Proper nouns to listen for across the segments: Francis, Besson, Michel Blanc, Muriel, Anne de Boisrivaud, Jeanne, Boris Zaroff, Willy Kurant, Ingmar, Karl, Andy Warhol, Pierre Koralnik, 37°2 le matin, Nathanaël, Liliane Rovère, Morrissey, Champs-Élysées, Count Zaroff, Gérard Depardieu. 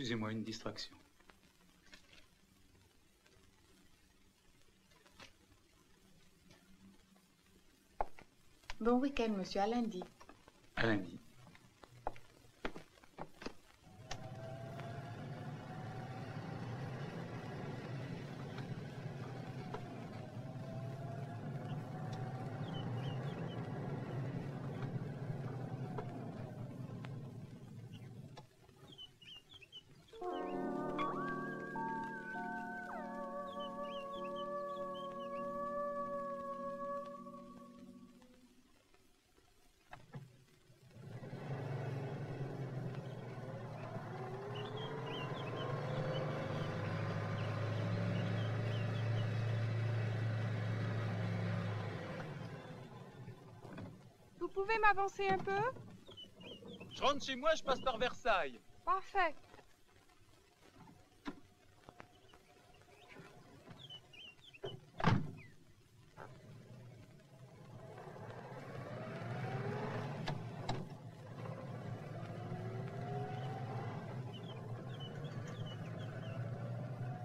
Excusez-moi, une distraction. Bon week-end, monsieur. À lundi. À lundi. Vous pouvez m'avancer un peu? Je rentre chez moi, je passe par Versailles. Parfait.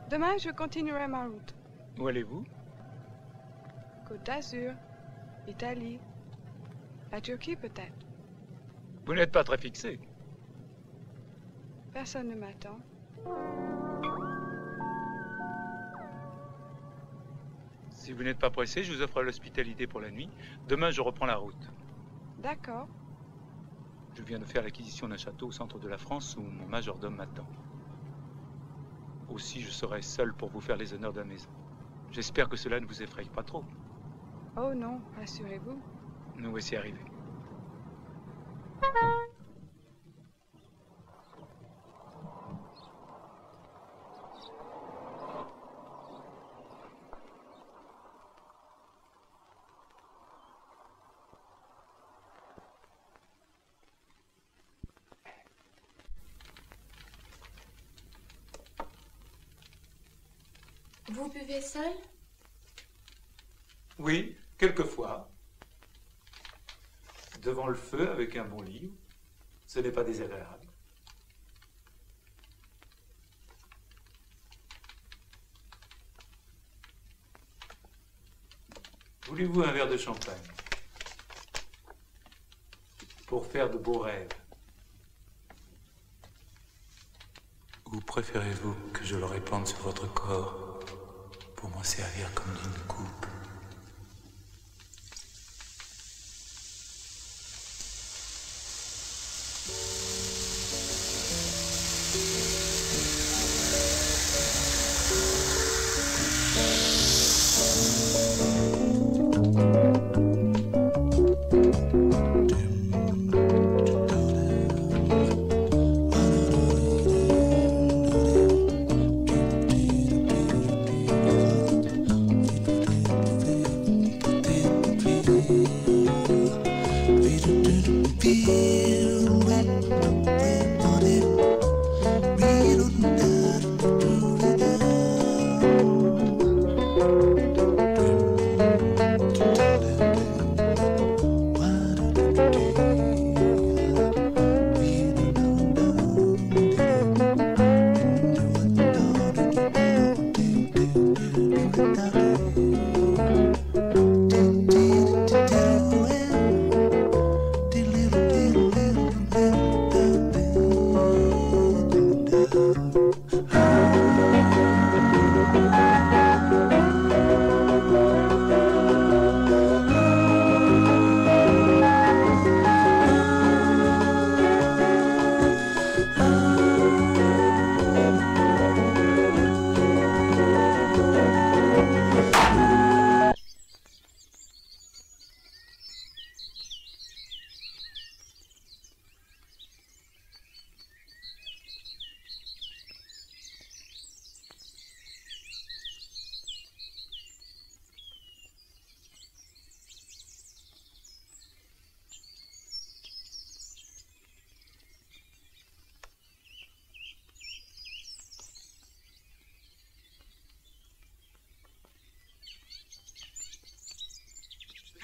Demain, je continuerai ma route. Où allez-vous? Côte d'Azur, Italie. La Turquie, peut-être. Vous n'êtes pas très fixé. Personne ne m'attend. Si vous n'êtes pas pressé, je vous offre l'hospitalité pour la nuit. Demain, je reprends la route. D'accord. Je viens de faire l'acquisition d'un château au centre de la France où mon majordome m'attend. Aussi, je serai seul pour vous faire les honneurs de la maison. J'espère que cela ne vous effraie pas trop. Oh non, rassurez-vous. Nous voici arrivés. Vous buvez seul? Oui, quelquefois. Devant le feu, avec un bon livre, ce n'est pas désagréable. Voulez-vous un verre de champagne? Pour faire de beaux rêves. Ou préférez-vous que je le répande sur votre corps pour m'en servir comme d'une coupe?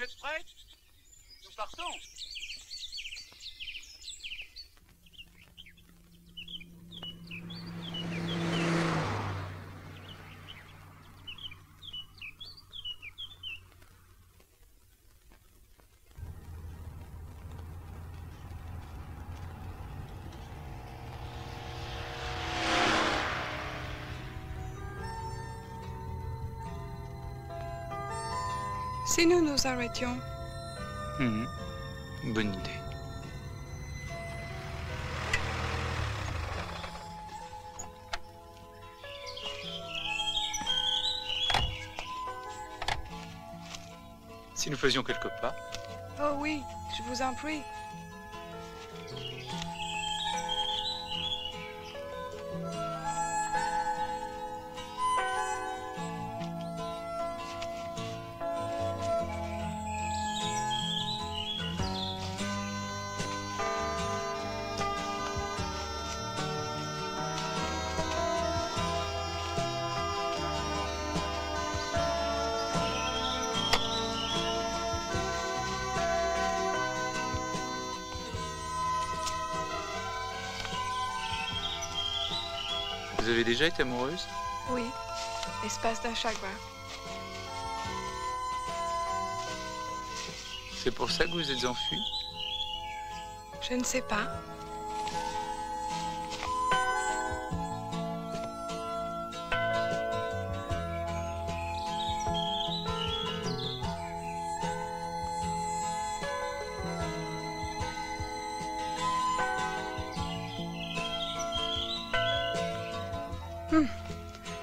Vous êtes prêts? Nous partons. Si nous nous arrêtions. Mmh. Bonne idée. Si nous faisions quelques pas. Oh oui, je vous en prie. Vous avez déjà été amoureuse? Oui, espace d'un chagrin. C'est pour ça que vous êtes enfuie? Je ne sais pas.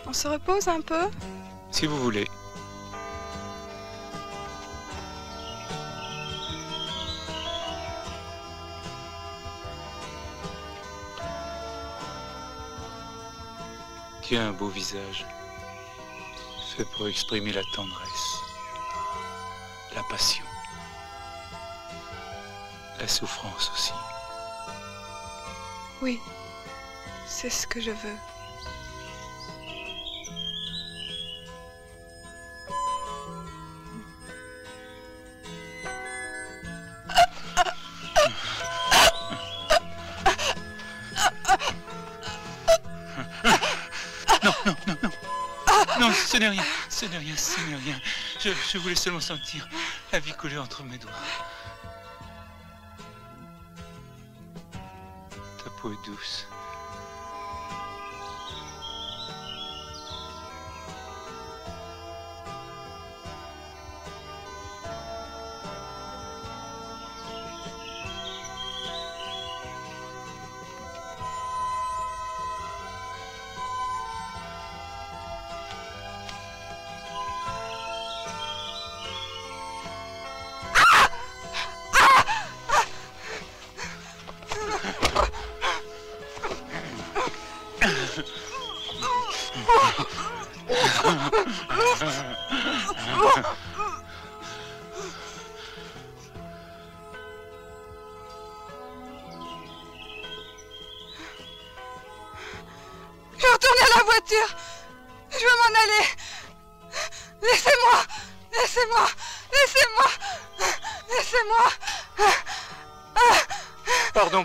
On se repose un peu? Si vous voulez. Tu as un beau visage, fait pour exprimer la tendresse, la passion, la souffrance aussi. Oui, c'est ce que je veux. Ce n'est rien. Je voulais seulement sentir la vie couler entre mes doigts. Ta peau est douce.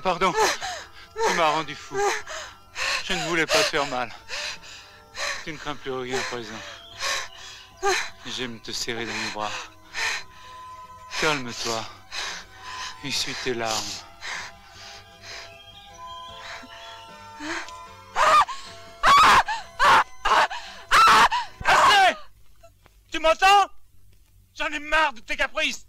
Pardon, tu m'as rendu fou. Je ne voulais pas te faire mal. Tu ne crains plus rien à présent. J'aime te serrer dans mes bras. Calme-toi. Essuie tes larmes. Assez! Tu m'entends? J'en ai marre de tes caprices.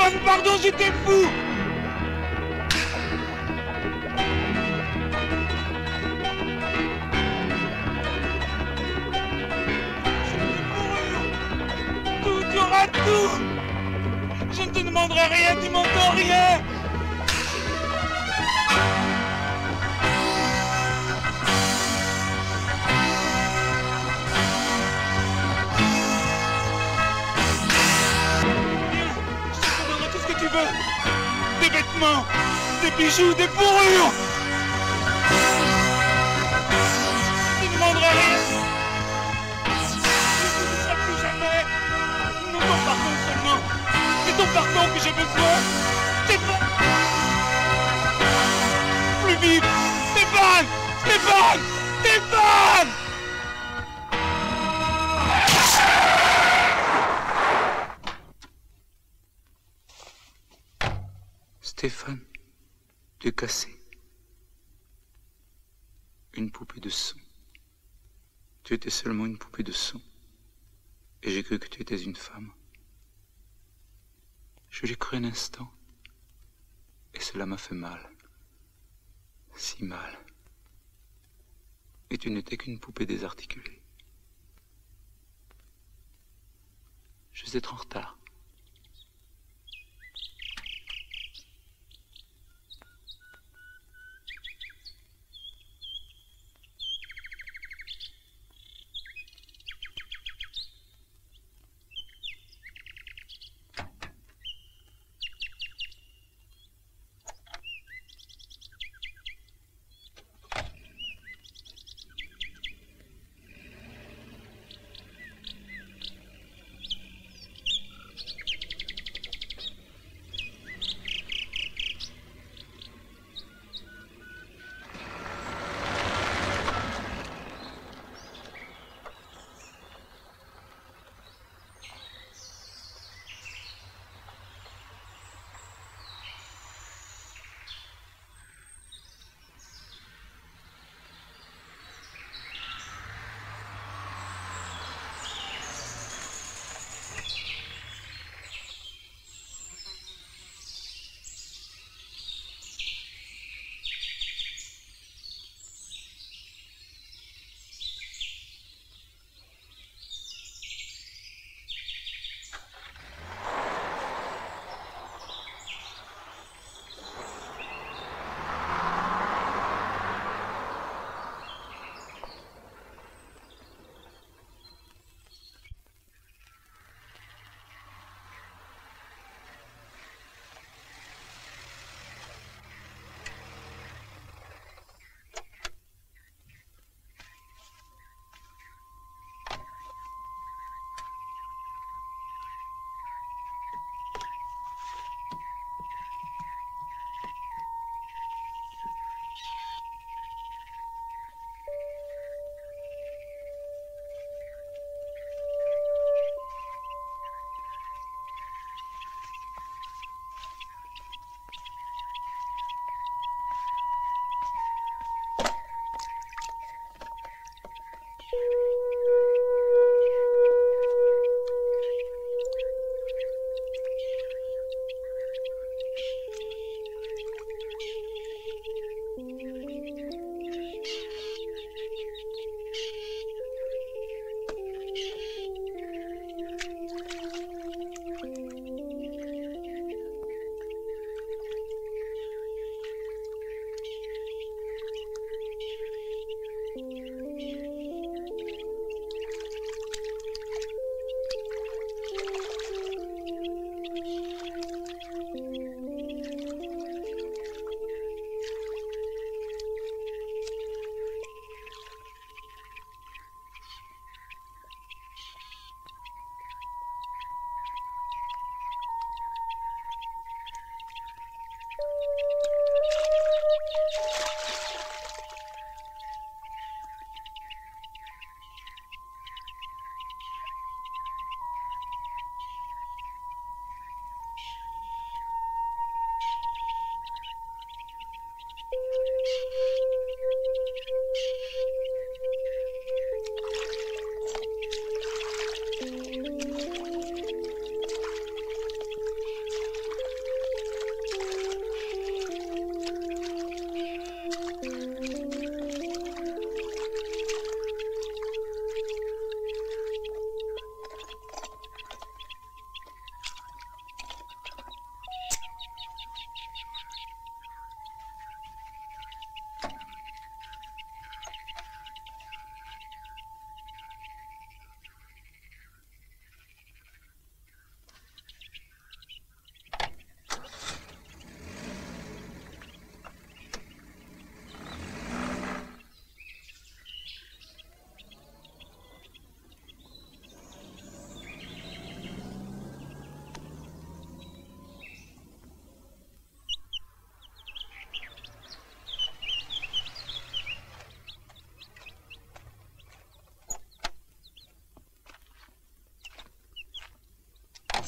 pas vu, pardon, j'étais fou. Tout, y aura tout. Je ne te demanderai rien, tu m'entends rien. Des vêtements, des bijoux, des fourrures. Tu ne demanderas rien. Je ne serai plus jamais. Non, ton pardon seulement. C'est ton pardon que j'ai besoin. Stéphane. Plus vite. Stéphane. Stéphane. Stéphane. Stéphane, tu es cassé. Une poupée de sang. Tu étais seulement une poupée de sang. Et j'ai cru que tu étais une femme. Je l'ai cru un instant. Et cela m'a fait mal. Si mal. Et tu n'étais qu'une poupée désarticulée. Je vais être en retard.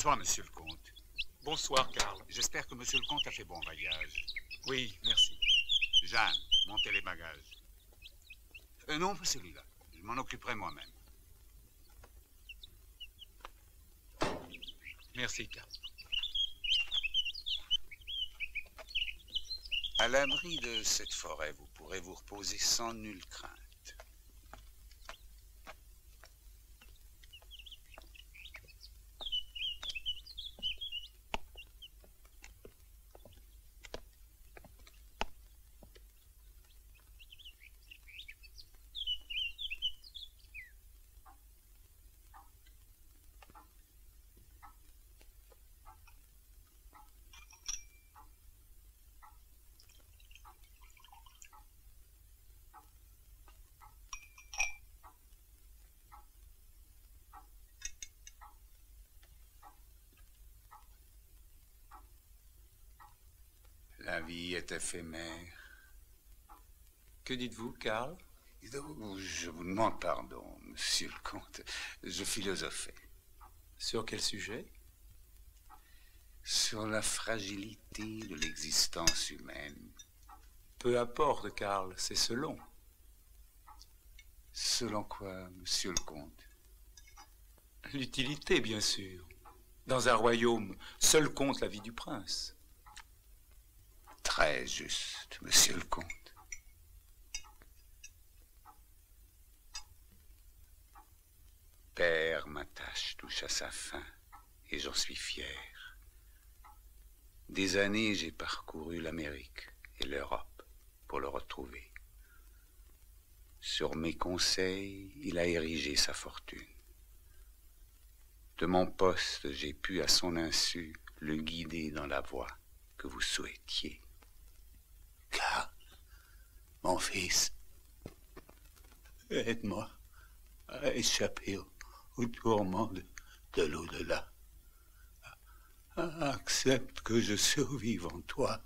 Bonsoir, monsieur le comte. Bonsoir, Karl. J'espère que monsieur le comte a fait bon voyage. Oui, merci. Jeanne, montez les bagages. Non, pas celui-là. Je m'en occuperai moi-même. Merci, Karl. À l'abri de cette forêt, vous pourrez vous reposer sans nulle crainte. La vie est éphémère. Que dites-vous, Karl? Je vous demande pardon, monsieur le comte. Je philosophais. Sur quel sujet? Sur la fragilité de l'existence humaine. Peu importe, Karl, c'est selon. Selon quoi, monsieur le comte? L'utilité, bien sûr. Dans un royaume, seul compte la vie du prince. Très juste, monsieur le comte. Père, ma tâche touche à sa fin, et j'en suis fier. Des années, j'ai parcouru l'Amérique et l'Europe pour le retrouver. Sur mes conseils, il a érigé sa fortune. De mon poste, j'ai pu, à son insu, le guider dans la voie que vous souhaitiez. Car, mon fils, aide-moi à échapper au tourment de l'au-delà. Accepte que je survive en toi.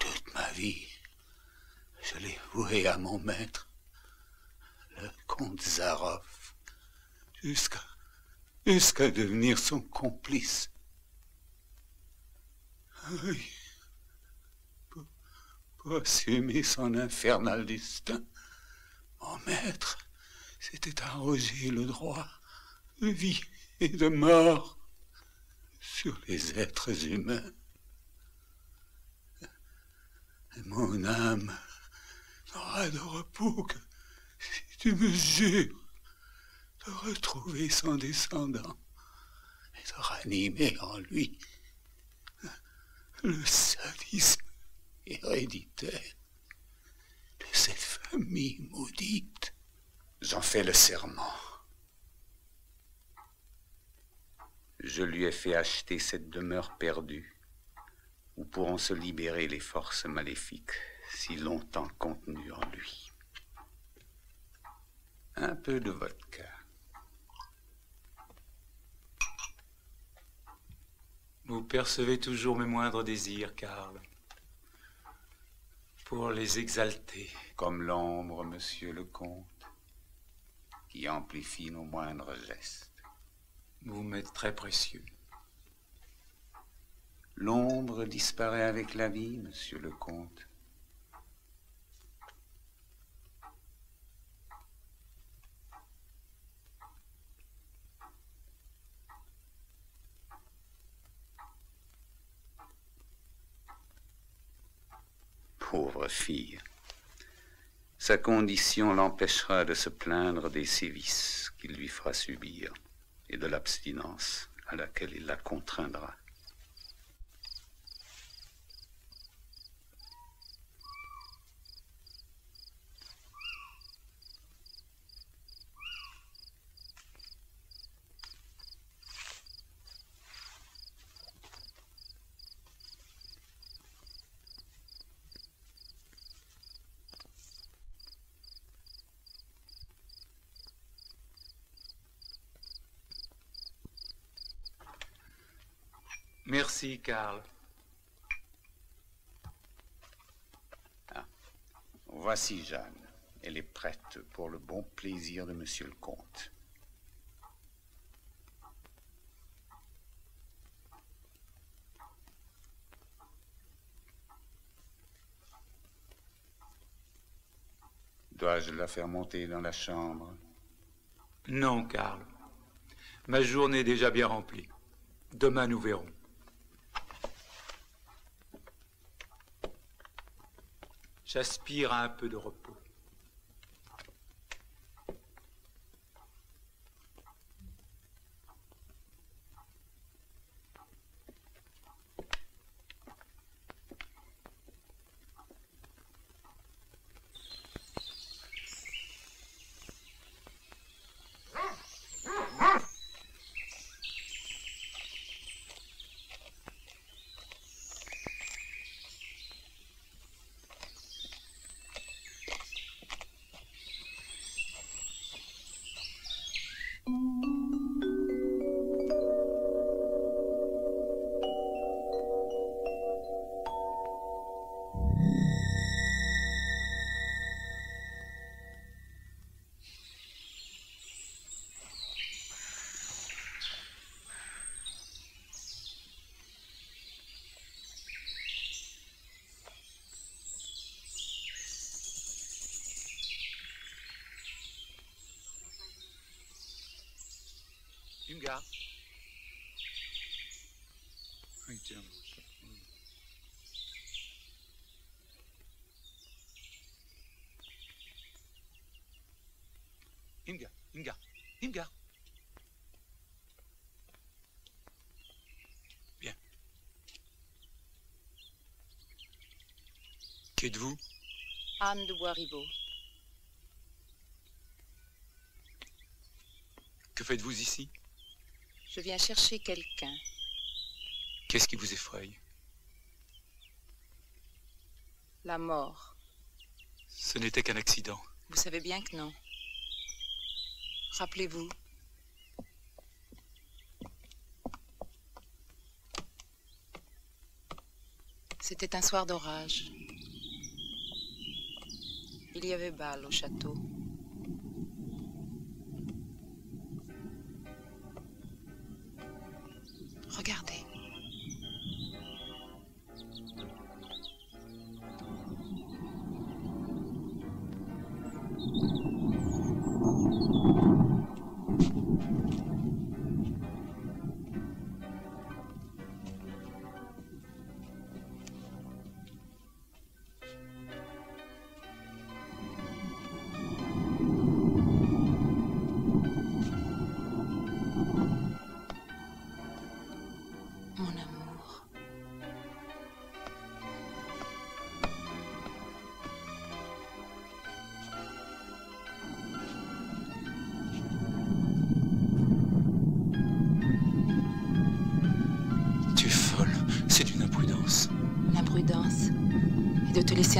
Toute ma vie, je l'ai vouée à mon maître, le comte Zaroff, jusqu'à devenir son complice. Oui, pour assumer son infernal destin, mon maître s'était arrogé le droit de vie et de mort sur les êtres humains. Et mon âme n'aura de repos que si tu me jures de retrouver son descendant et de ranimer en lui le sadisme héréditaire de cette famille maudite. J'en fais le serment. Je lui ai fait acheter cette demeure perdue où pourront se libérer les forces maléfiques si longtemps contenues en lui. Un peu de vodka. Vous percevez toujours mes moindres désirs, Karl, pour les exalter. Comme l'ombre, monsieur le comte, qui amplifie nos moindres gestes. Vous m'êtes très précieux. L'ombre disparaît avec la vie, monsieur le comte. Pauvre fille, sa condition l'empêchera de se plaindre des sévices qu'il lui fera subir et de l'abstinence à laquelle il la contraindra. Merci, Karl. Ah. Voici Jeanne. Elle est prête pour le bon plaisir de monsieur le comte. Dois-je la faire monter dans la chambre? Non, Karl. Ma journée est déjà bien remplie. Demain, nous verrons. J'aspire à un peu de repos. Ingmar. Ingmar. Bien. Qu'êtes-vous? Anne de Boisrivaud. Que faites-vous ici? Je viens chercher quelqu'un. Qu'est-ce qui vous effraie? La mort. Ce n'était qu'un accident. Vous savez bien que non. Rappelez-vous. C'était un soir d'orage. Il y avait bal au château. Regardez.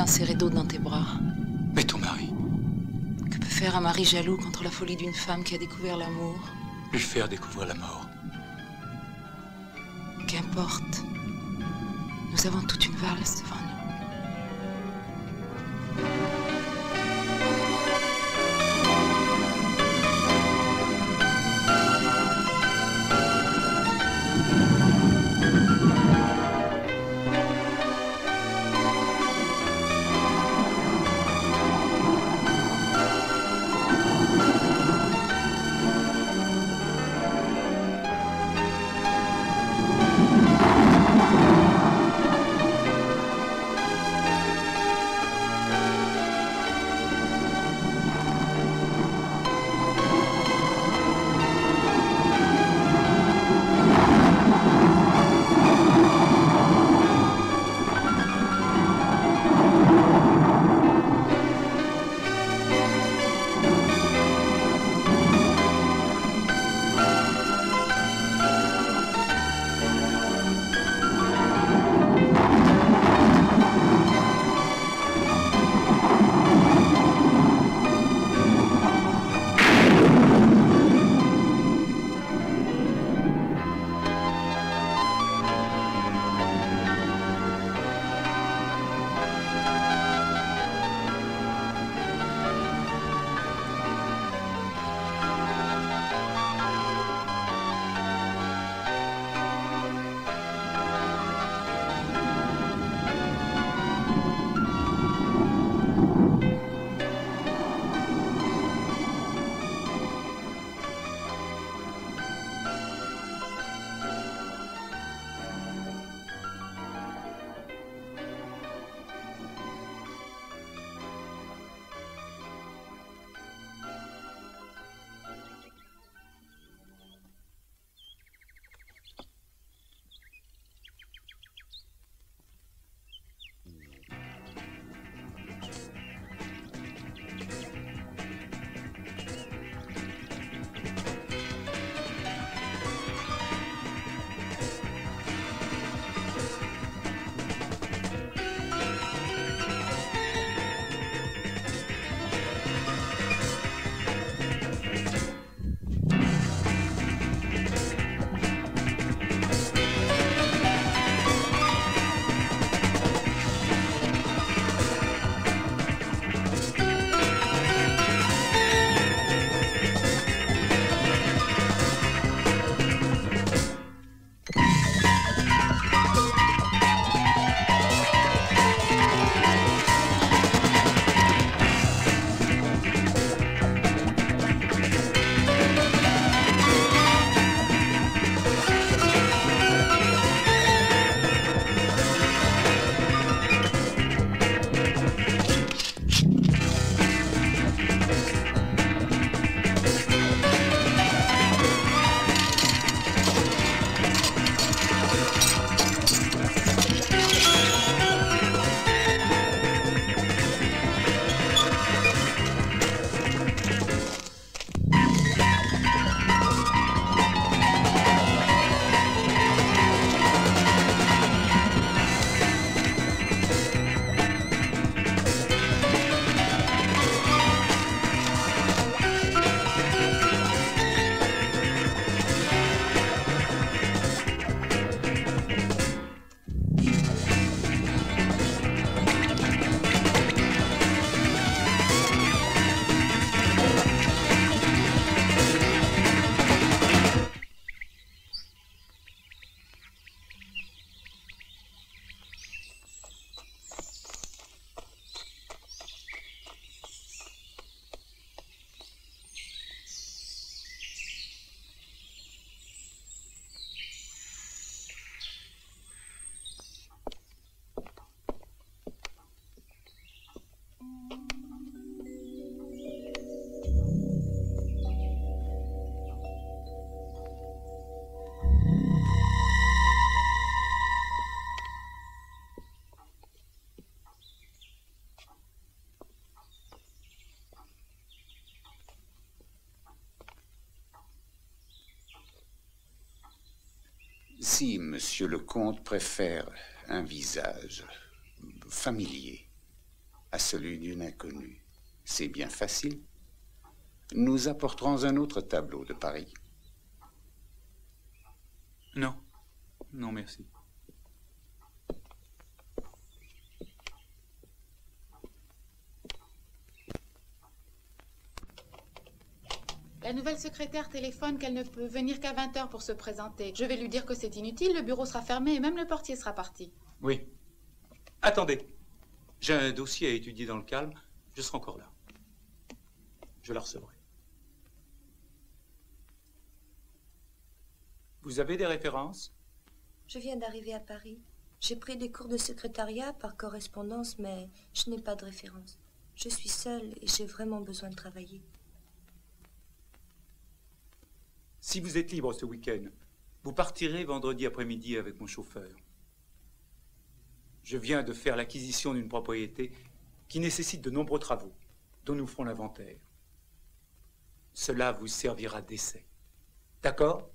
Serrer d'autres dans tes bras. Mais ton mari? Que peut faire un mari jaloux contre la folie d'une femme qui a découvert l'amour? Lui faire découvrir la mort. Qu'importe. Nous avons toute une valse devant nous. Si monsieur le comte préfère un visage familier à celui d'une inconnue, c'est bien facile. Nous apporterons un autre tableau de Paris. Non. Non, merci. La nouvelle secrétaire téléphone qu'elle ne peut venir qu'à 20 h pour se présenter. Je vais lui dire que c'est inutile, le bureau sera fermé et même le portier sera parti. Oui. Attendez. J'ai un dossier à étudier dans le calme. Je serai encore là. Je la recevrai. Vous avez des références? Je viens d'arriver à Paris. J'ai pris des cours de secrétariat par correspondance, mais je n'ai pas de référence. Je suis seule et j'ai vraiment besoin de travailler. Si vous êtes libre ce week-end, vous partirez vendredi après-midi avec mon chauffeur. Je viens de faire l'acquisition d'une propriété qui nécessite de nombreux travaux, dont nous ferons l'inventaire. Cela vous servira d'essai. D'accord ?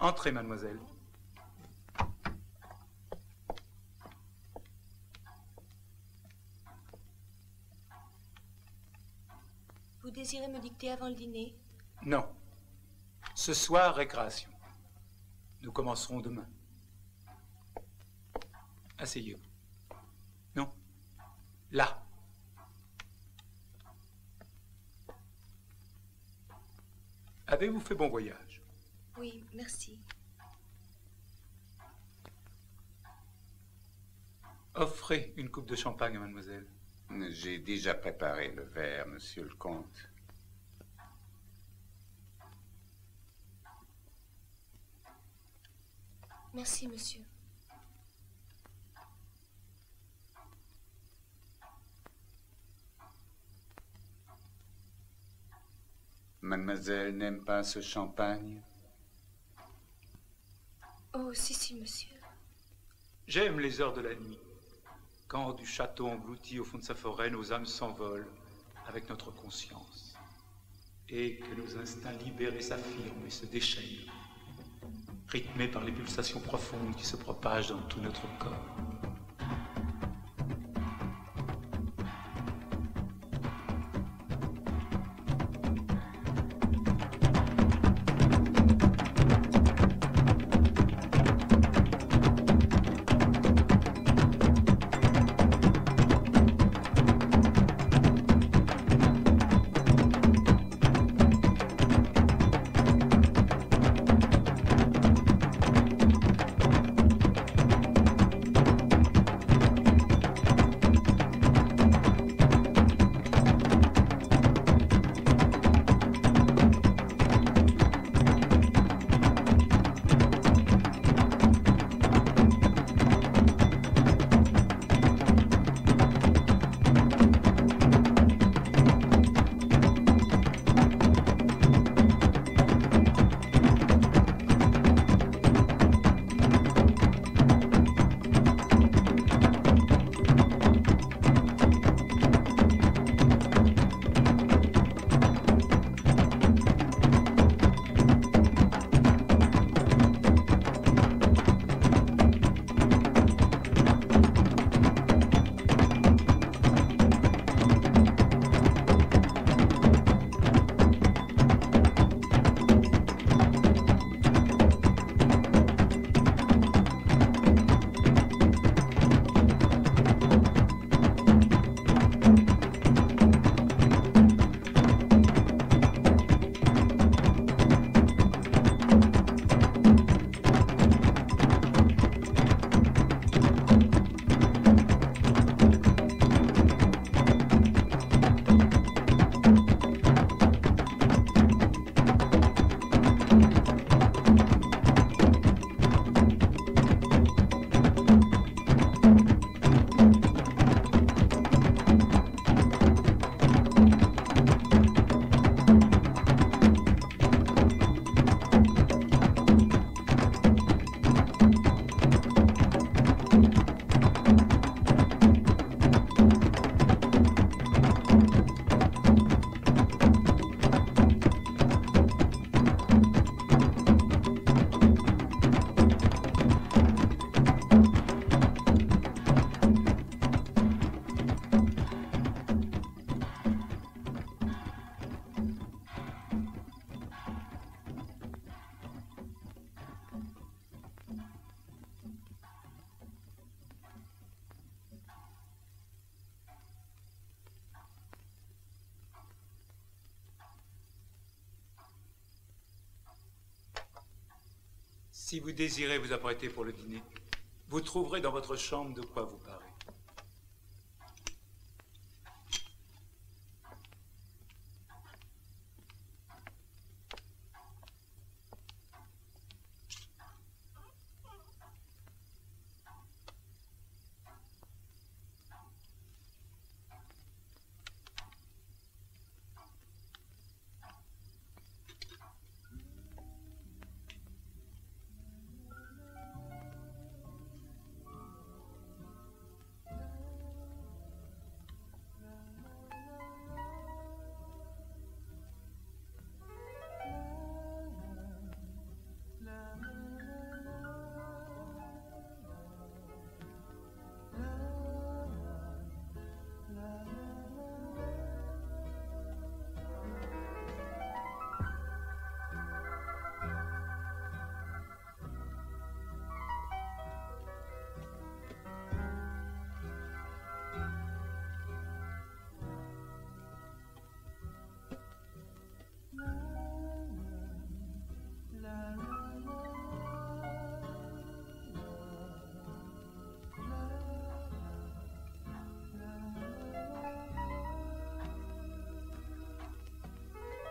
Entrez, mademoiselle. Vous désirez me dicter avant le dîner? Non. Ce soir, récréation. Nous commencerons demain. Asseyez-vous. Non. Là. Avez-vous fait bon voyage? Oui, merci. Offrez une coupe de champagne à mademoiselle. J'ai déjà préparé le verre, monsieur le comte. Merci, monsieur. Mademoiselle n'aime pas ce champagne? Oh, si, si, monsieur. J'aime les heures de la nuit, quand du château englouti au fond de sa forêt, nos âmes s'envolent avec notre conscience et que nos instincts libérés s'affirment et se déchaînent, rythmés par les pulsations profondes qui se propagent dans tout notre corps. Si vous désirez vous apprêter pour le dîner, vous trouverez dans votre chambre de quoi vous parler.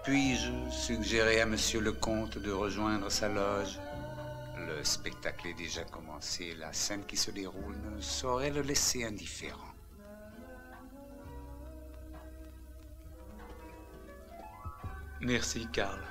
Puis-je suggérer à monsieur le comte de rejoindre sa loge? Le spectacle est déjà commencé. La scène qui se déroule ne saurait le laisser indifférent. Merci, Karl.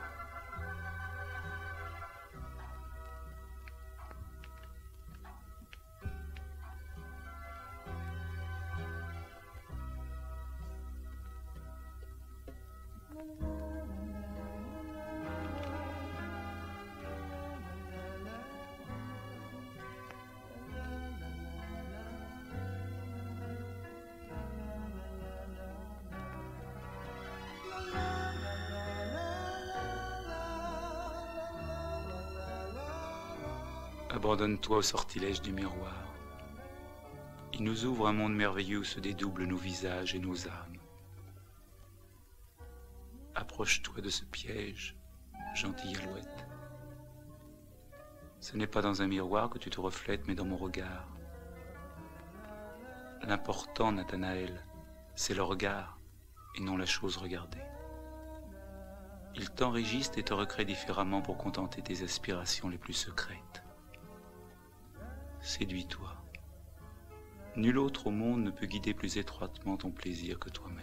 Abandonne-toi au sortilège du miroir. Il nous ouvre un monde merveilleux où se dédoublent nos visages et nos âmes. Approche-toi de ce piège, gentille alouette. Ce n'est pas dans un miroir que tu te reflètes, mais dans mon regard. L'important, Nathanaël, c'est le regard et non la chose regardée. Ils t'enregistrent et te recréent différemment pour contenter tes aspirations les plus secrètes. Séduis-toi. Nul autre au monde ne peut guider plus étroitement ton plaisir que toi-même.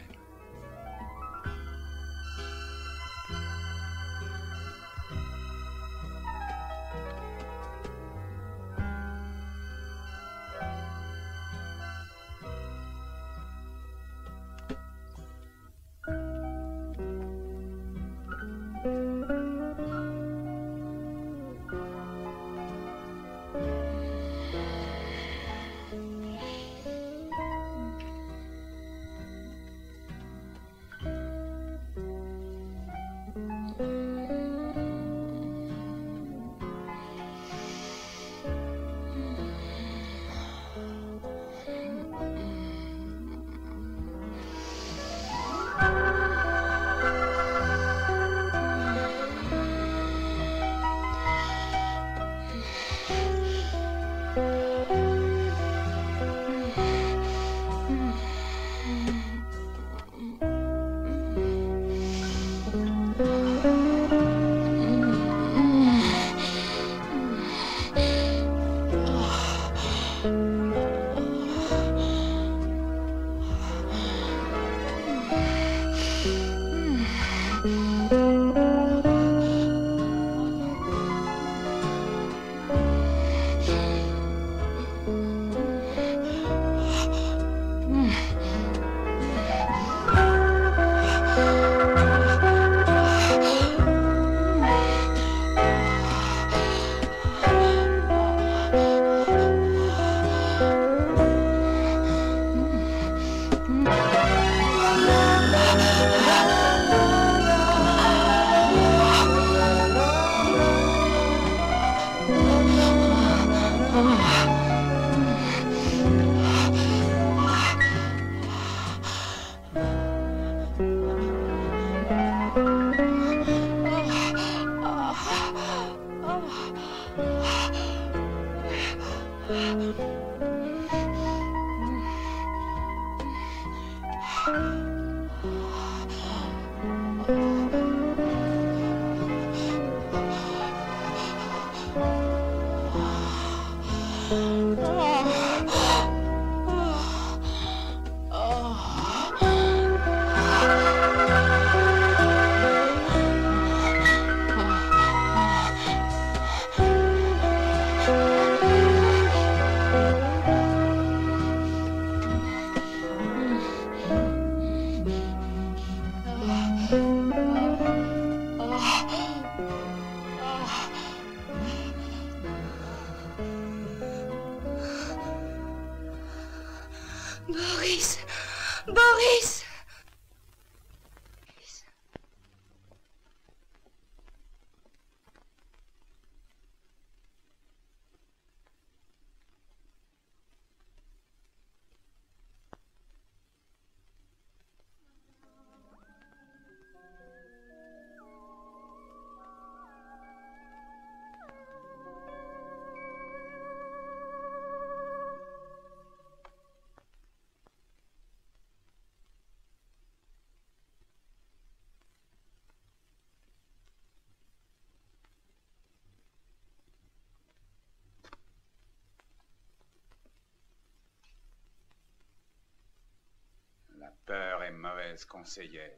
La peur est mauvaise conseillère.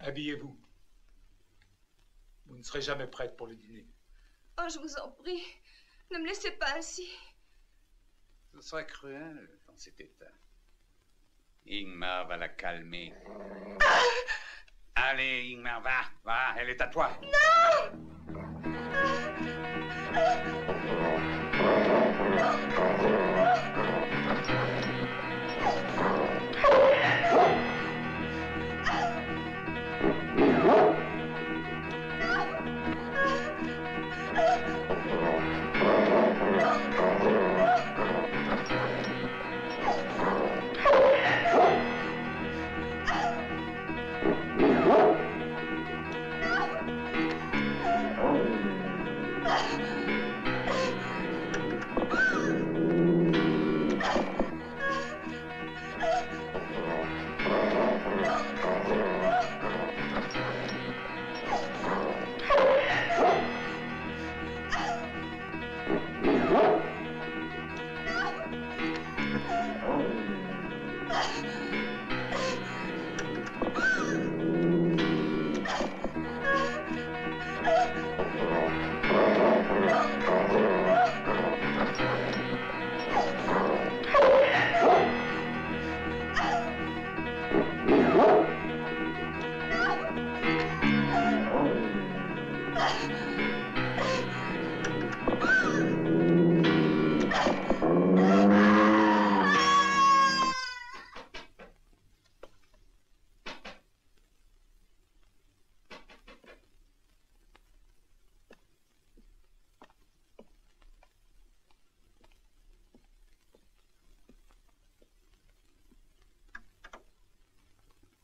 Habillez-vous. Vous ne serez jamais prête pour le dîner. Oh, je vous en prie, ne me laissez pas ainsi. Ce serait cruel dans cet état. Ingmar va la calmer. Ah! Allez, Ingmar, va, va, elle est à toi. Non!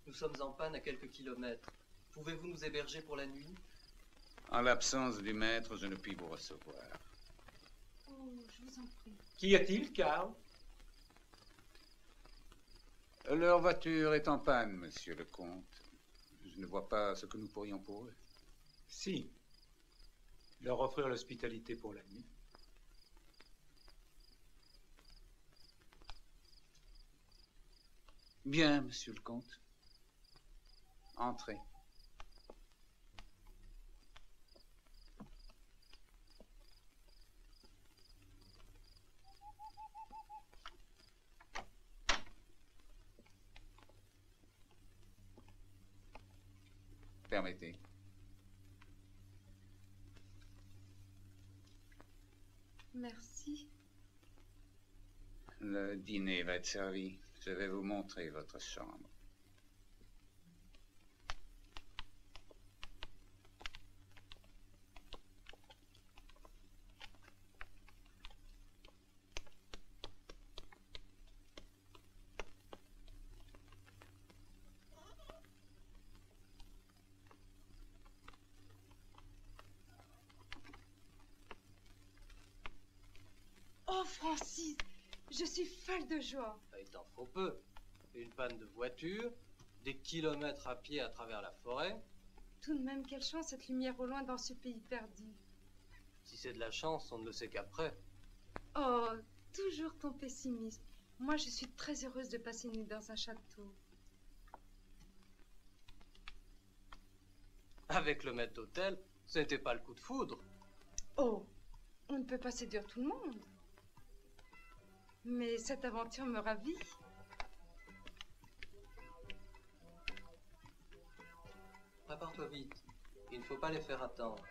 Nous sommes en panne à quelques kilomètres. Pouvez-vous nous héberger pour la nuit? En l'absence du maître, je ne puis vous recevoir. Oh, je vous en prie. Qu'y a-t-il, Karl? Leur voiture est en panne, monsieur le comte. Je ne vois pas ce que nous pourrions pour eux. Si. Leur offrir l'hospitalité pour la nuit. Bien, monsieur le comte. Entrez. Permettez. Merci. Le dîner va être servi. Je vais vous montrer votre chambre. Francis, je suis folle de joie. Il t'en faut peu. Une panne de voiture, des kilomètres à pied à travers la forêt. Tout de même, quelle chance cette lumière au loin dans ce pays perdu. Si c'est de la chance, on ne le sait qu'après. Oh, toujours ton pessimisme. Moi, je suis très heureuse de passer une nuit dans un château. Avec le maître d'hôtel, ce n'était pas le coup de foudre. Oh, on ne peut pas séduire tout le monde. Mais cette aventure me ravit. Prépare-toi vite. Il ne faut pas les faire attendre.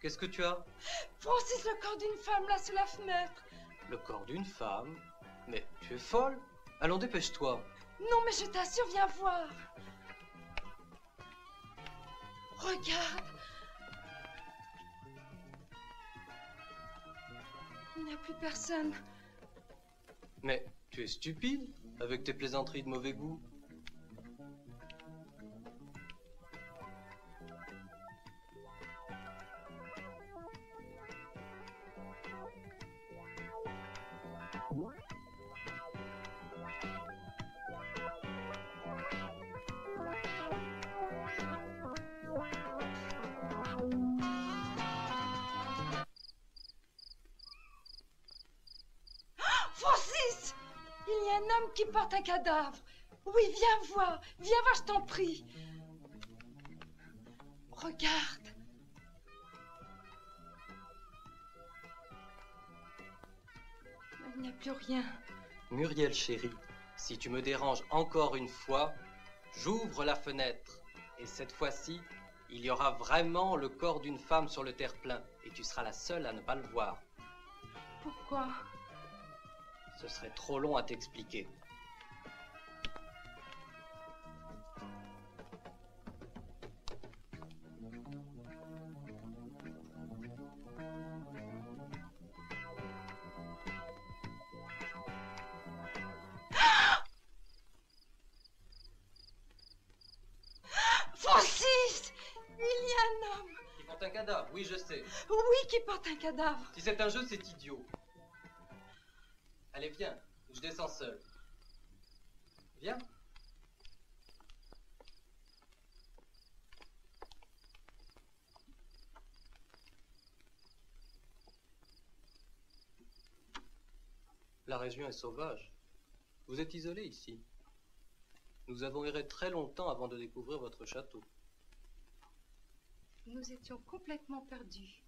Qu'est-ce que tu as? Francis, le corps d'une femme, là, sous la fenêtre. Le corps d'une femme? Mais tu es folle. Allons, dépêche-toi. Non, mais je t'assure, viens voir. Regarde. Il n'y a plus personne. Mais tu es stupide, avec tes plaisanteries de mauvais goût. Qui porte un cadavre. Oui, viens voir, je t'en prie. Regarde. Il n'y a plus rien. Muriel, chérie, si tu me déranges encore une fois, j'ouvre la fenêtre. Et cette fois-ci, il y aura vraiment le corps d'une femme sur le terre-plein. Et tu seras la seule à ne pas le voir. Pourquoi? Ce serait trop long à t'expliquer. Oui, je sais. Oui, qui porte un cadavre. Si c'est un jeu, c'est idiot. Allez, viens. Je descends seul. Viens. La région est sauvage. Vous êtes isolé ici. Nous avons erré très longtemps avant de découvrir votre château. Nous étions complètement perdus.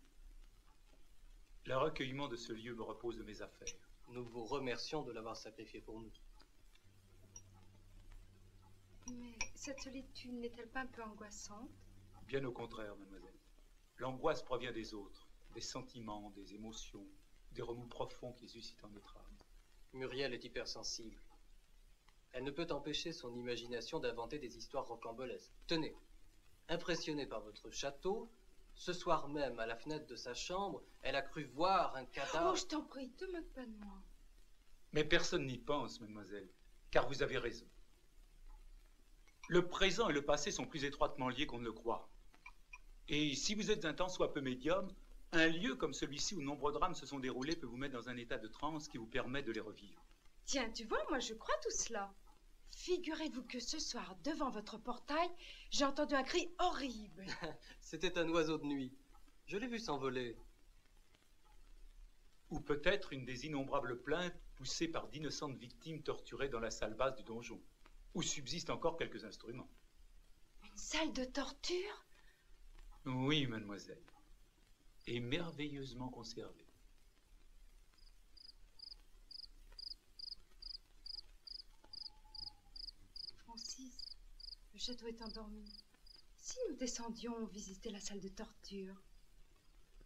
Le recueillement de ce lieu me repose de mes affaires. Nous vous remercions de l'avoir sacrifié pour nous. Mais cette solitude n'est-elle pas un peu angoissante? Bien au contraire, mademoiselle. L'angoisse provient des autres, des sentiments, des émotions, des remous profonds qui suscitent en notre âme. Muriel est hypersensible. Elle ne peut empêcher son imagination d'inventer des histoires rocambolesques. Tenez. Impressionnée par votre château, ce soir même, à la fenêtre de sa chambre, elle a cru voir un cadavre... Oh, je t'en prie, ne te moque pas de moi. Mais personne n'y pense, mademoiselle, car vous avez raison. Le présent et le passé sont plus étroitement liés qu'on ne le croit. Et si vous êtes un tant soit peu médium, un lieu comme celui-ci où nombreux drames se sont déroulés peut vous mettre dans un état de transe qui vous permet de les revivre. Tiens, tu vois, moi je crois tout cela. Figurez-vous que ce soir, devant votre portail, j'ai entendu un cri horrible. C'était un oiseau de nuit. Je l'ai vu s'envoler. Ou peut-être une des innombrables plaintes poussées par d'innocentes victimes torturées dans la salle basse du donjon, où subsistent encore quelques instruments. salle de torture? Oui, mademoiselle. Et merveilleusement conservée. Francis, le château est endormi. Si nous descendions visiter la salle de torture?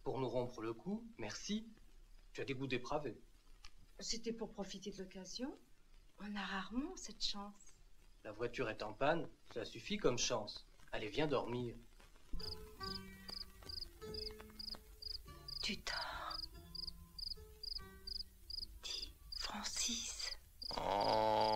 Pour nous rompre le cou, merci. Tu as des goûts dépravés. C'était pour profiter de l'occasion. On a rarement cette chance. La voiture est en panne, ça suffit comme chance. Allez, viens dormir. Tu dors. Dis, Francis. Oh.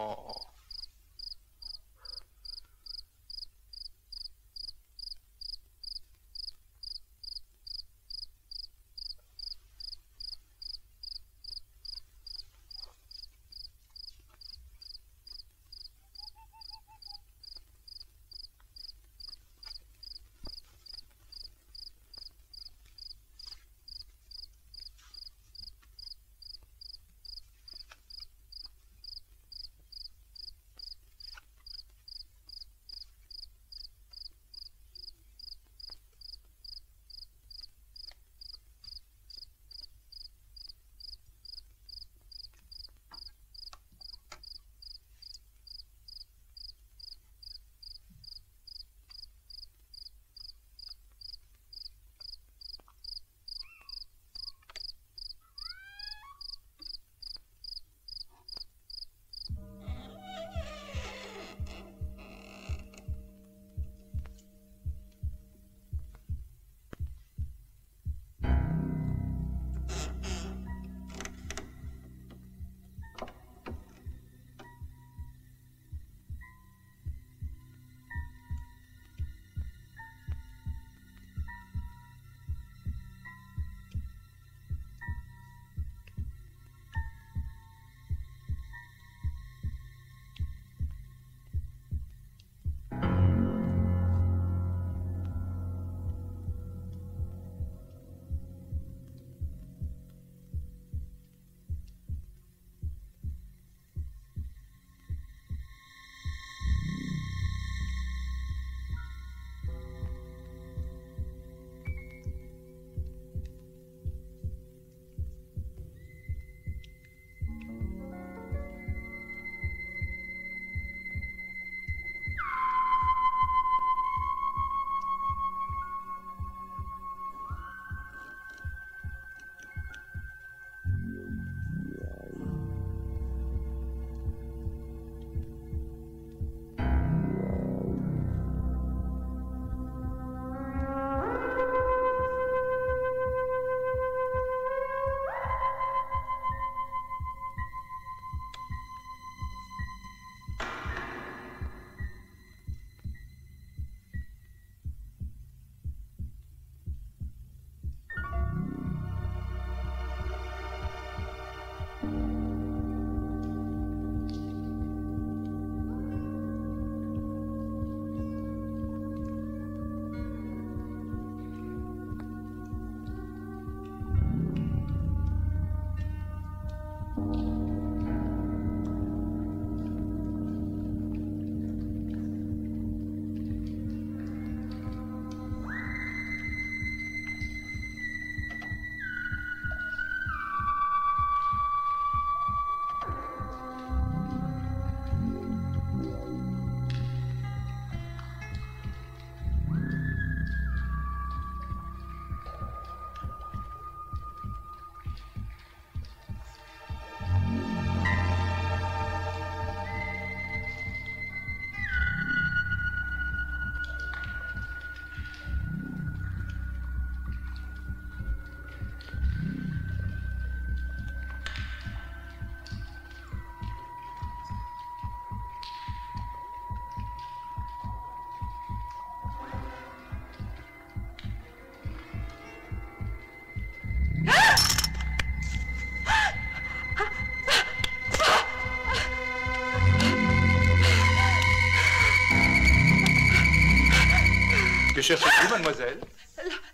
Que cherchez-vous, mademoiselle?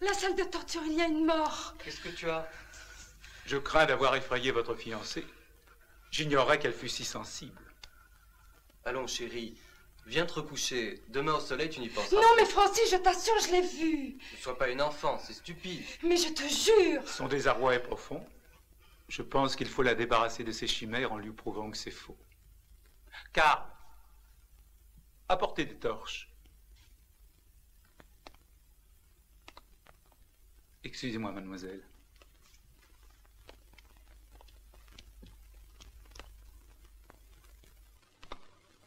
La salle de torture, il y a une mort. Qu'est-ce que tu as? Je crains d'avoir effrayé votre fiancée. J'ignorais qu'elle fût si sensible. Allons, chérie, Viens te repousser. Demain au soleil, tu n'y penseras. Non, mais Francis, je t'assure, je l'ai vu. Ne sois pas une enfant, c'est stupide. Mais je te jure. Son désarroi est profond. Je pense qu'il faut la débarrasser de ses chimères en lui prouvant que c'est faux. Car, apportez des torches. Excusez-moi, mademoiselle.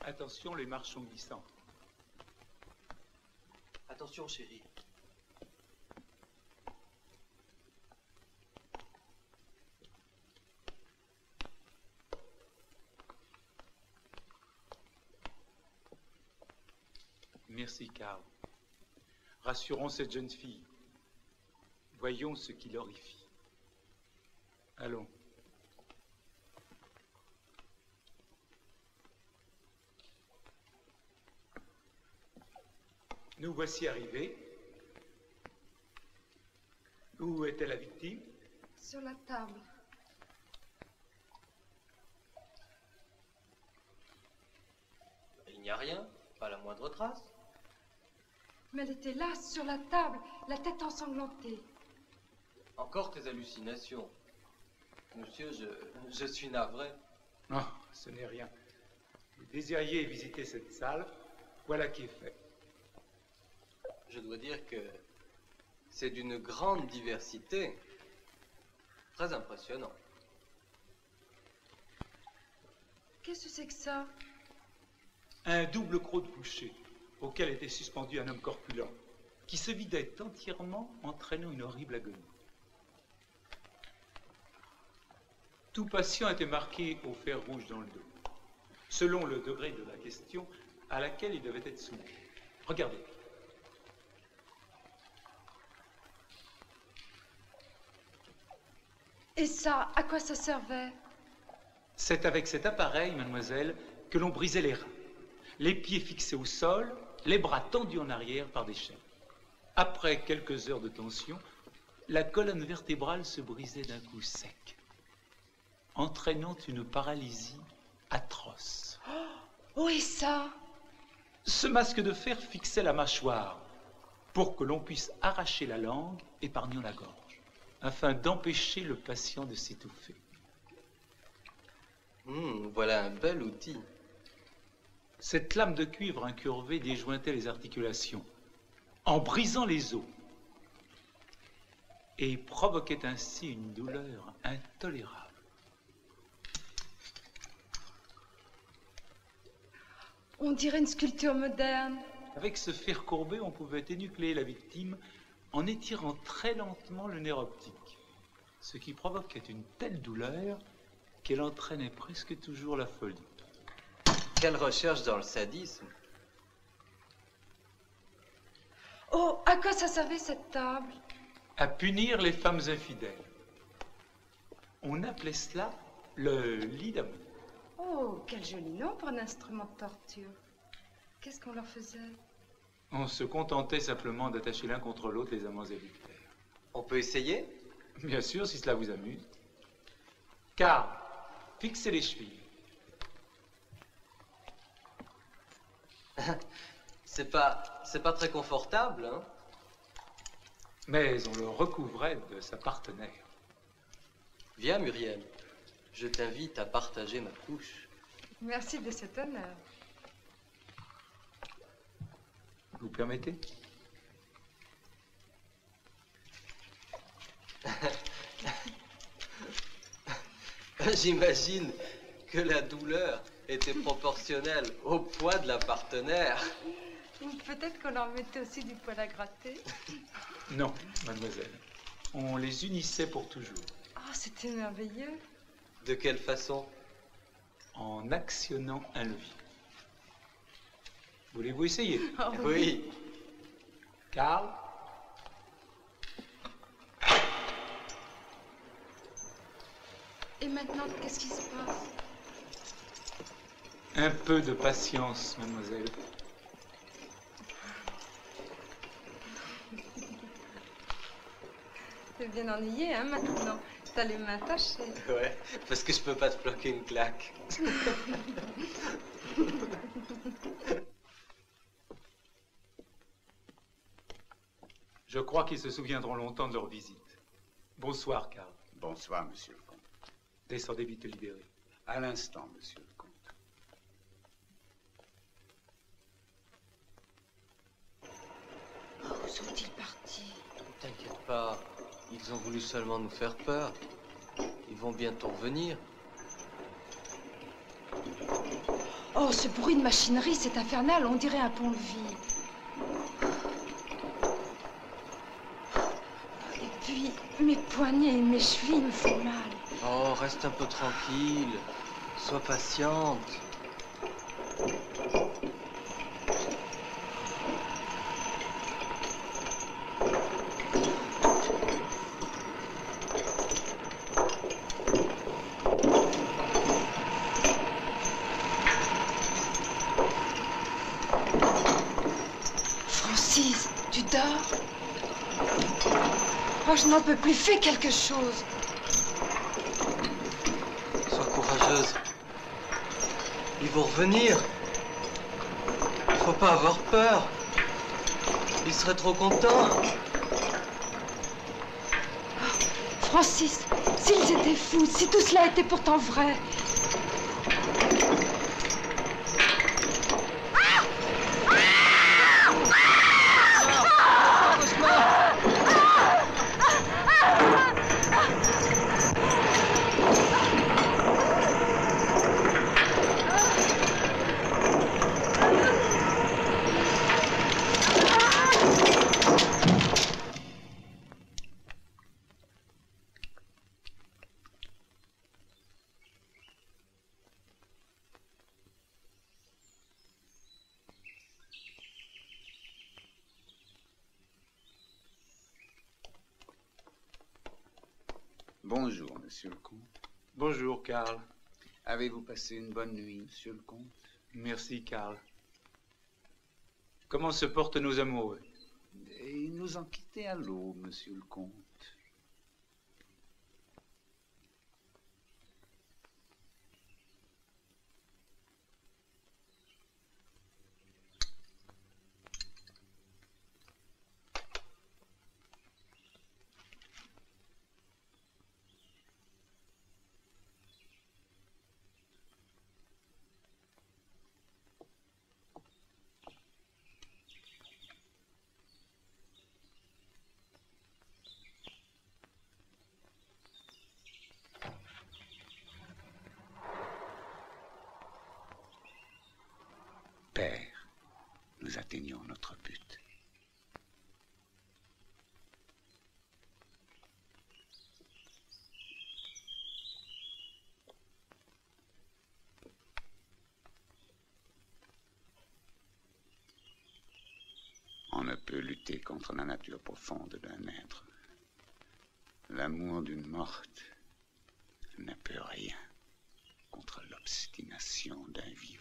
Attention, les marches sont glissantes. Attention, chérie. Merci, Karl. Rassurons cette jeune fille. Voyons ce qui l'horrifie. Allons. Nous voici arrivés. Où était la victime? Sur la table. Il n'y a rien, pas la moindre trace. Mais elle était là, sur la table, la tête ensanglantée. Encore tes hallucinations. Monsieur, je suis navré. Non, ce n'est rien. Vous désiriez visiter cette salle, voilà qui est fait. Je dois dire que c'est d'une grande diversité, très impressionnant. Qu'est-ce que c'est que ça? Un double croc de boucher, auquel était suspendu un homme corpulent, qui se vidait entièrement, entraînant une horrible agonie. Tout patient était marqué au fer rouge dans le dos, selon le degré de la question à laquelle il devait être soumis. Regardez. Et ça, à quoi ça servait? C'est avec cet appareil, mademoiselle, que l'on brisait les reins, les pieds fixés au sol, les bras tendus en arrière par des chaînes. Après quelques heures de tension, la colonne vertébrale se brisait d'un coup sec, entraînant une paralysie atroce. Oh, où est ça? Ce masque de fer fixait la mâchoire pour que l'on puisse arracher la langue, épargnant la gorge, afin d'empêcher le patient de s'étouffer. Voilà un bel outil. Cette lame de cuivre incurvée déjointait les articulations, en brisant les os, et provoquait ainsi une douleur intolérable. On dirait une sculpture moderne. Avec ce fer courbé, on pouvait énucléer la victime en étirant très lentement le nerf optique, ce qui provoquait une telle douleur qu'elle entraînait presque toujours la folie. Quelle recherche dans le sadisme! Oh, à quoi ça servait cette table? À punir les femmes infidèles. On appelait cela le lit d'amour. Oh, quel joli nom pour un instrument de torture. Qu'est-ce qu'on leur faisait? On se contentait simplement d'attacher l'un contre l'autre les amants héréditaires. On peut essayer? Bien sûr, si cela vous amuse. Car, fixez les chevilles. C'est pas très confortable, hein? Mais on le recouvrait de sa partenaire. Viens, Muriel. Je t'invite à partager ma couche. Merci de cet honneur. Vous permettez? J'imagine que la douleur était proportionnelle au poids de la partenaire. Peut-être qu'on leur mettait aussi du poil à gratter. Non, mademoiselle. On les unissait pour toujours. Ah, c'était merveilleux. De quelle façon? En actionnant un levier. Voulez-vous essayer? Oh, oui. Oui. Karl? Et maintenant, qu'est-ce qui se passe? Un peu de patience, mademoiselle. T'es bien ennuyée, hein, maintenant? T'as les mains tachées. Ouais, parce que je peux pas te bloquer une claque. Je crois qu'ils se souviendront longtemps de leur visite. Bonsoir, Karl. Bonsoir, monsieur le comte. Descendez vite libéré. À l'instant, monsieur le comte. Oh, où sont-ils partis? Ne t'inquiète pas, ils ont voulu seulement nous faire peur. Ils vont bientôt revenir. Oh, ce bruit de machinerie, c'est infernal, on dirait un pont-levis. Et puis, mes poignets et mes chevilles me font mal. Oh, reste un peu tranquille. Sois patiente. Francis, tu dors? Oh, je n'en peux plus, fais quelque chose. Ils vont revenir. Il ne faut pas avoir peur. Ils seraient trop contents. Oh, Francis, s'ils étaient fous, si tout cela était pourtant vrai. Bonjour, monsieur le comte. Bonjour, Karl. Avez-vous passé une bonne nuit, monsieur le comte? Merci, Karl. Comment se portent nos amoureux? Ils nous ont quittés à l'aube, monsieur le comte. Père, nous atteignons notre but. On ne peut lutter contre la nature profonde d'un être. L'amour d'une morte ne peut rien contre l'obstination d'un vivant.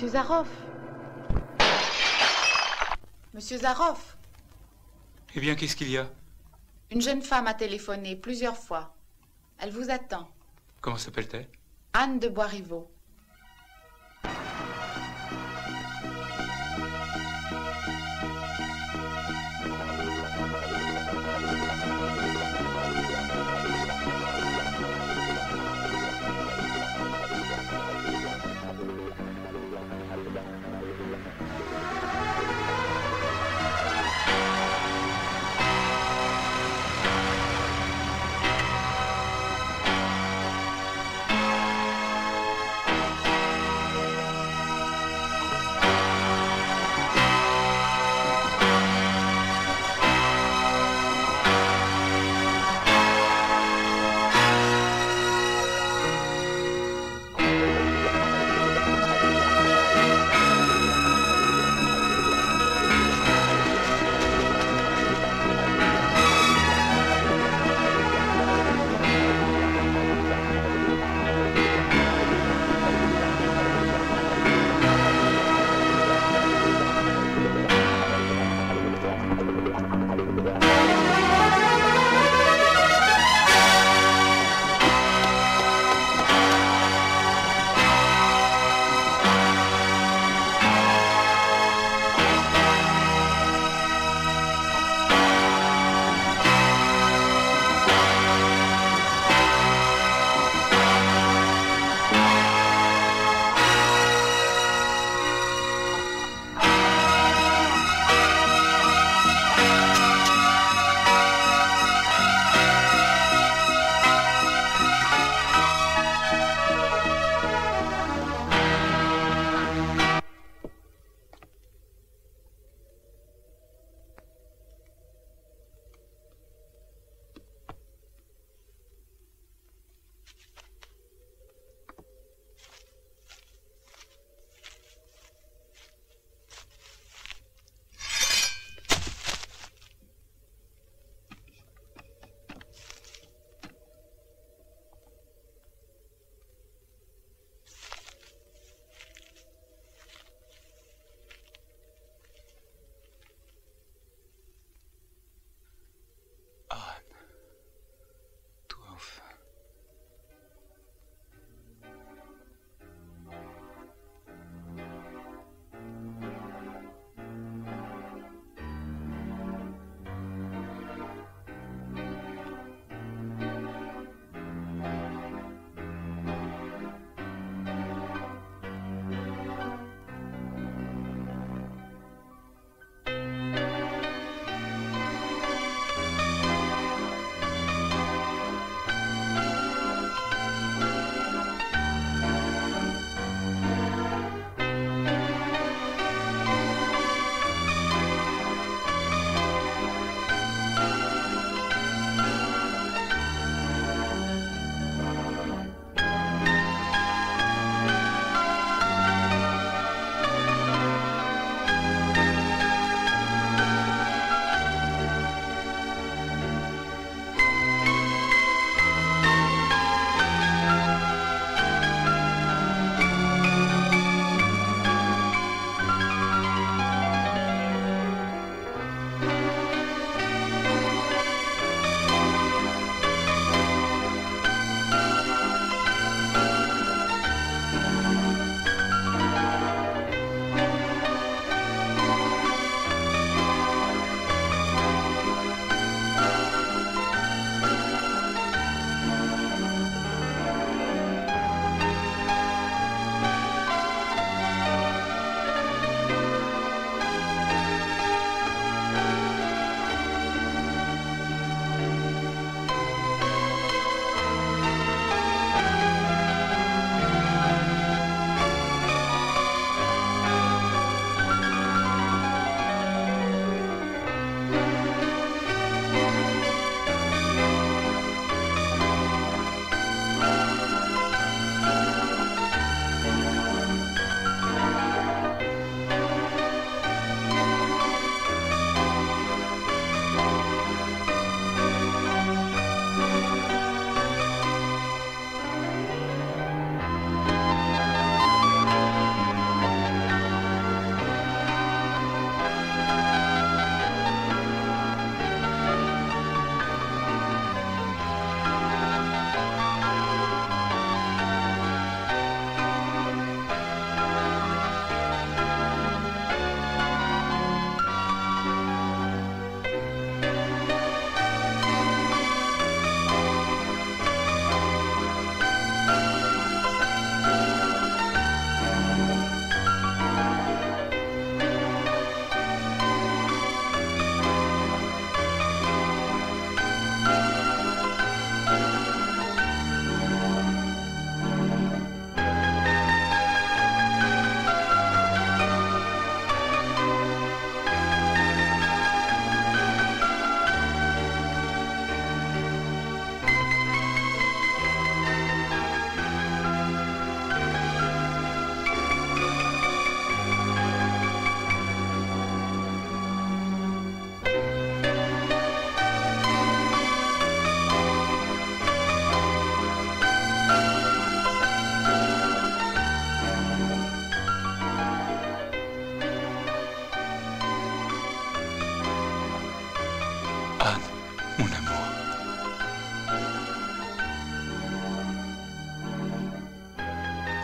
Monsieur Zaroff. Monsieur Zaroff. Eh bien, qu'est-ce qu'il y a? Une jeune femme a téléphoné plusieurs fois. Elle vous attend. Comment s'appelle-t-elle? Anne de Boisrivaud.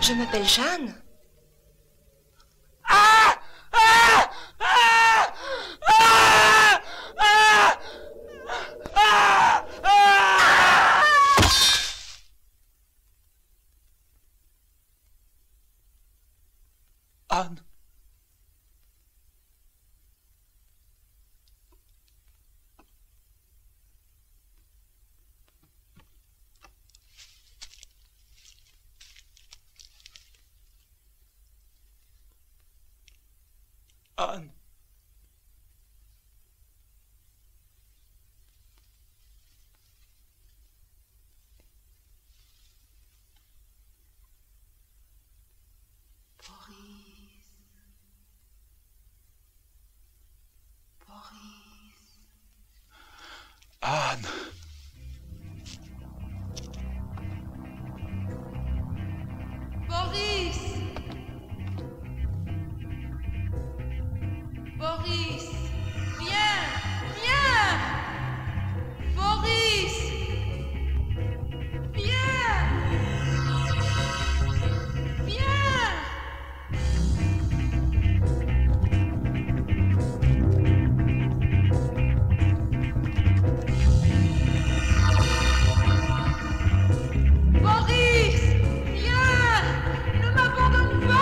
Je m'appelle Jeanne. Ah! Ah! Ah! Ah! Ah! Ah! Ah! Anne. Anne. Boris. Anne. Boris. Boris, viens, viens! Boris, viens! Viens! Boris, viens! Ne m'abandonne pas!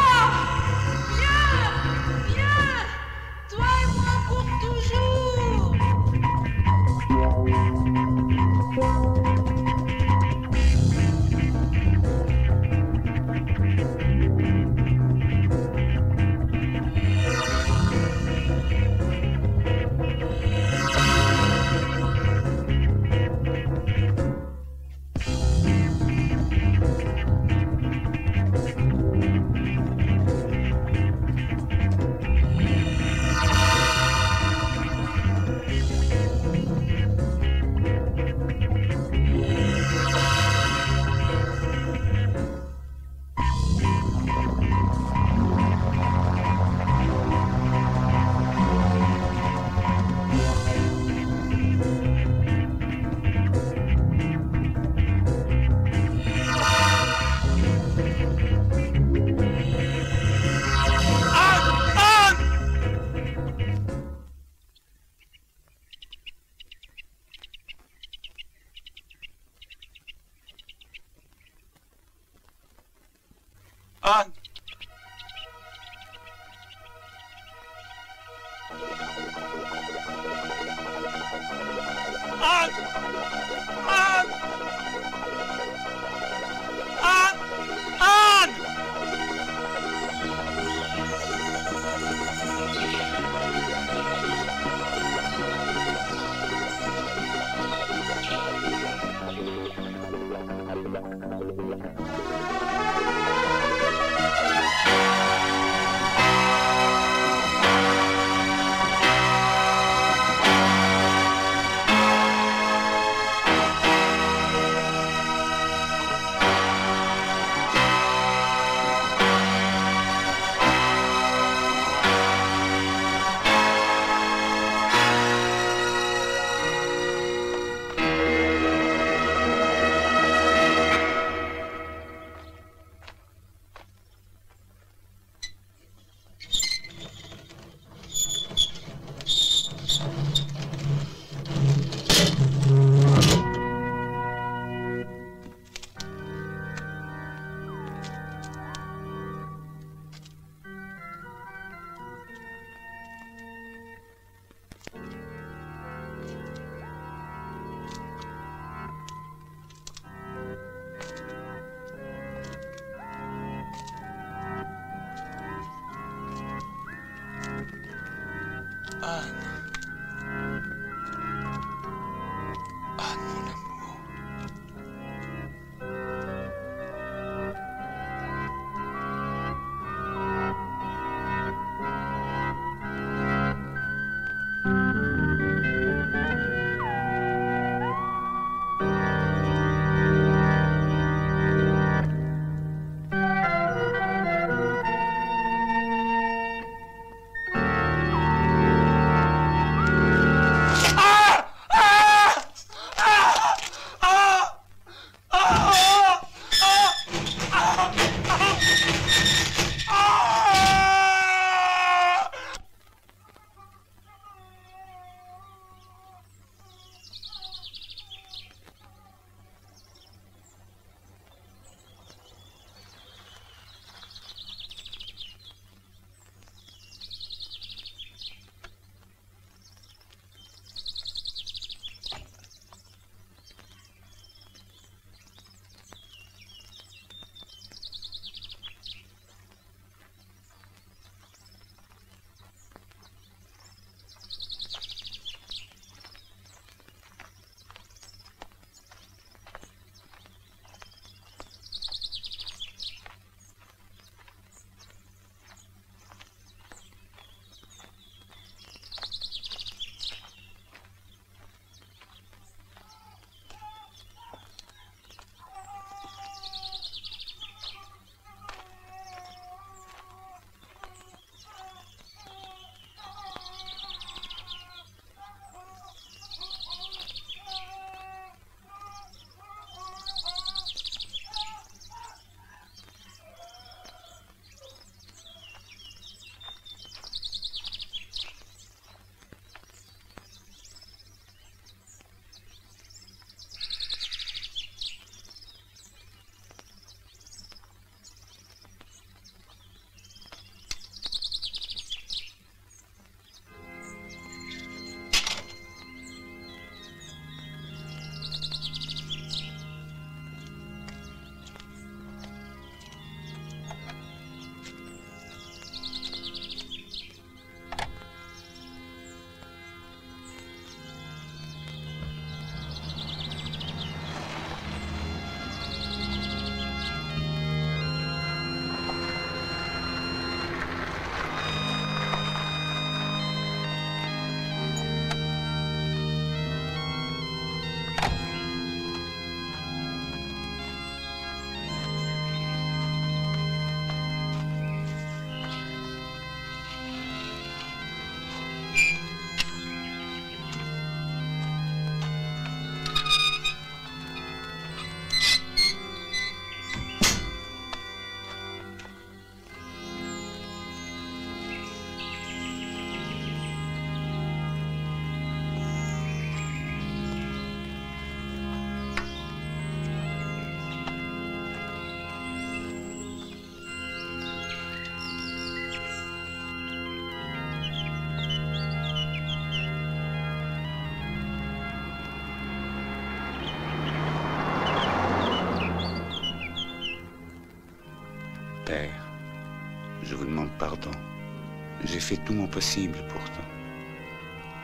fait tout mon possible pourtant.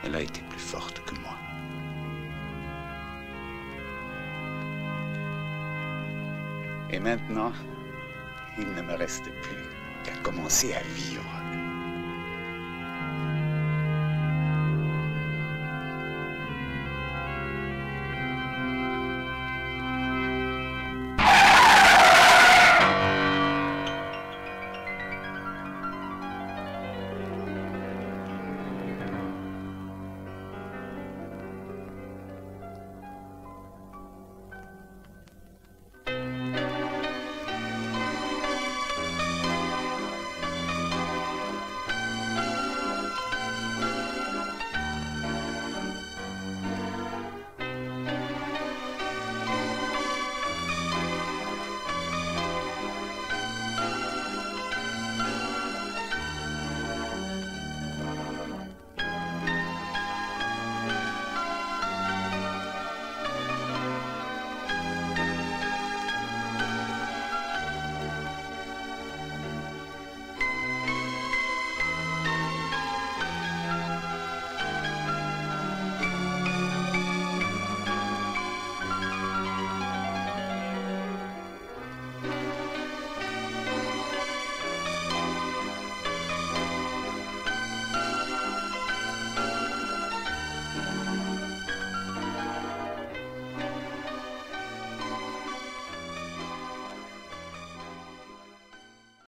Elle a été plus forte que moi. Et maintenant, il ne me reste plus qu'à commencer à vivre.